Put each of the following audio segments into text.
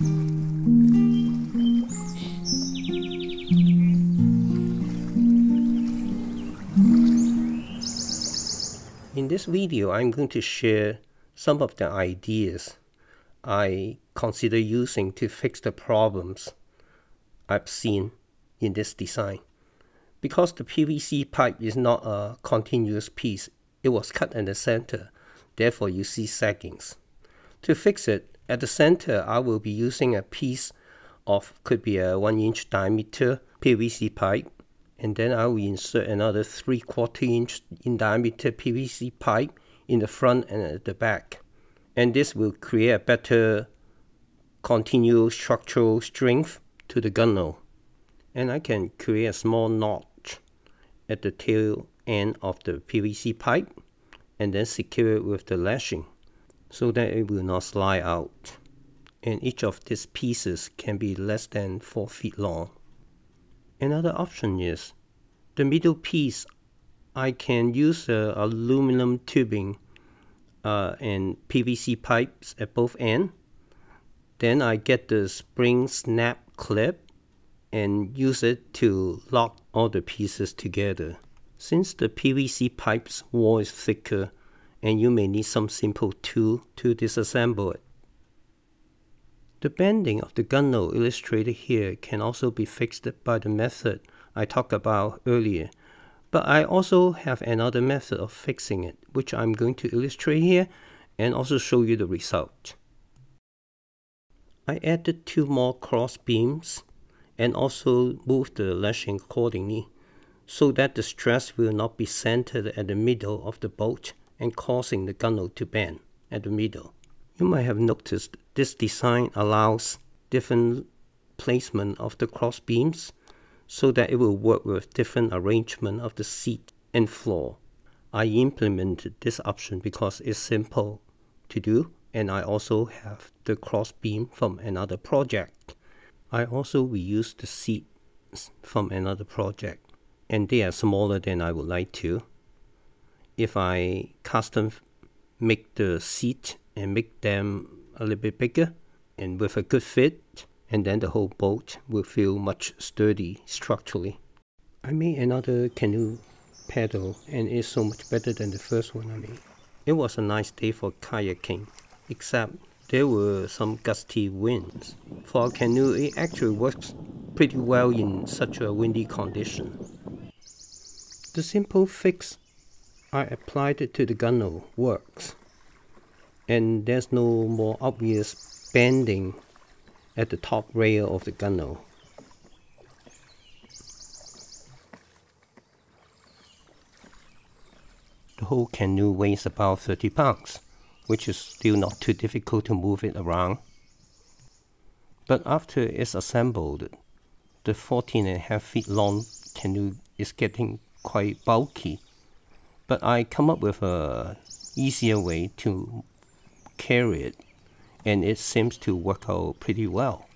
In this video, I'm going to share some of the ideas I consider using to fix the problems I've seen in this design. Because the PVC pipe is not a continuous piece, it was cut in the center, therefore you see saggings. To fix it, at the center I will be using a piece of, could be a 1-inch diameter PVC pipe, and then I will insert another 3/4 inch in diameter PVC pipe in the front and at the back. And this will create a better continual structural strength to the gunwale. And I can create a small notch at the tail end of the PVC pipe and then secure it with the lashing so that it will not slide out. And each of these pieces can be less than 4 feet long. Another option is the middle piece. I can use aluminum tubing and PVC pipes at both ends. Then I get the spring snap clip and use it to lock all the pieces together. Since the PVC pipe's wall is thicker, and you may need some simple tool to disassemble it. The bending of the gunwale illustrated here can also be fixed by the method I talked about earlier, but I also have another method of fixing it, which I'm going to illustrate here and also show you the result. I added 2 more cross beams and also moved the lashing accordingly so that the stress will not be centered at the middle of the bolt and causing the gunwale to bend at the middle. You might have noticed this design allows different placement of the cross beams so that it will work with different arrangement of the seat and floor. I implemented this option because it's simple to do, and I also have the cross beam from another project. I also reused the seats from another project, and they are smaller than I would like to. If I custom make the seat and make them a little bit bigger and with a good fit, and then the whole boat will feel much sturdy structurally. I made another canoe paddle and it's so much better than the first one I made. It was a nice day for kayaking, except there were some gusty winds. For a canoe, it actually works pretty well in such a windy condition. The simple fix I applied it to the gunwale works. And there's no more obvious bending at the top rail of the gunwale. The whole canoe weighs about 30 pounds, which is still not too difficult to move it around. But after it's assembled, the 14.5 feet long canoe is getting quite bulky. But I come up with an easier way to carry it, and it seems to work out pretty well.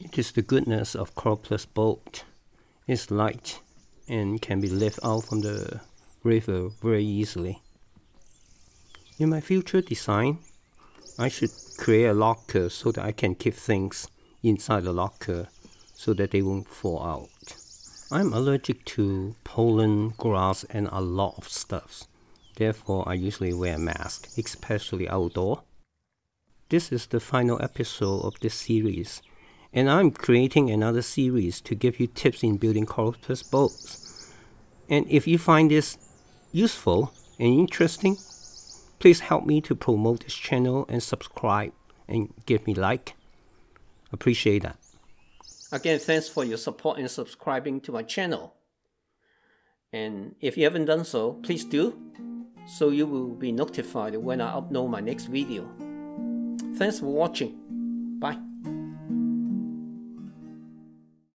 It is the goodness of Coroplast boat. It's light and can be lifted out from the river very easily. In my future design, I should create a locker so that I can keep things inside the locker so that they won't fall out. I'm allergic to pollen, grass, and a lot of stuff. Therefore, I usually wear a mask, especially outdoor. This is the final episode of this series, and I'm creating another series to give you tips in building Coroplast boats. And if you find this useful and interesting, please help me to promote this channel and subscribe and give me like. Appreciate that. Again, thanks for your support and subscribing to my channel. And if you haven't done so, please do, so you will be notified when I upload my next video. Thanks for watching. Bye.